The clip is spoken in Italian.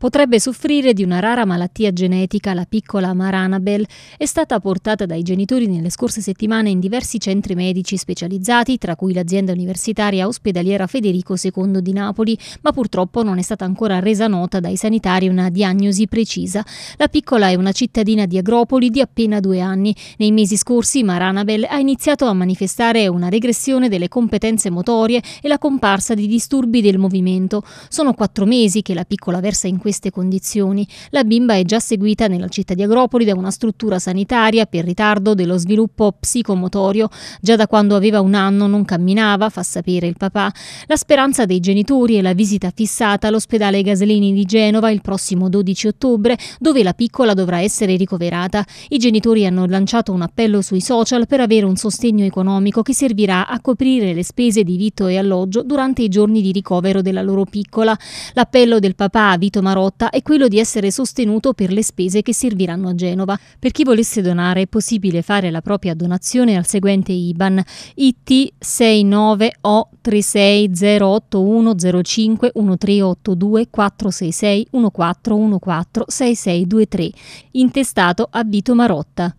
Potrebbe soffrire di una rara malattia genetica, la piccola Maranabel è stata portata dai genitori nelle scorse settimane in diversi centri medici specializzati, tra cui l'azienda universitaria ospedaliera Federico II di Napoli, ma purtroppo non è stata ancora resa nota dai sanitari una diagnosi precisa. La piccola è una cittadina di Agropoli di appena 2 anni. Nei mesi scorsi Maranabel ha iniziato a manifestare una regressione delle competenze motorie e la comparsa di disturbi del movimento. Sono 4 mesi che la piccola versa in queste condizioni. La bimba è già seguita nella città di Agropoli da una struttura sanitaria per ritardo dello sviluppo psicomotorio. Già da quando aveva 1 anno non camminava, fa sapere il papà. La speranza dei genitori è la visita fissata all'ospedale Gaslini di Genova il prossimo 12 ottobre, dove la piccola dovrà essere ricoverata. I genitori hanno lanciato un appello sui social per avere un sostegno economico che servirà a coprire le spese di vitto e alloggio durante i giorni di ricovero della loro piccola. L'appello del papà, Vito Marotta, è quello di essere sostenuto per le spese che serviranno a Genova. Per chi volesse donare è possibile fare la propria donazione al seguente IBAN: IT 69O36081051382466141414663, intestato a Vito Marotta.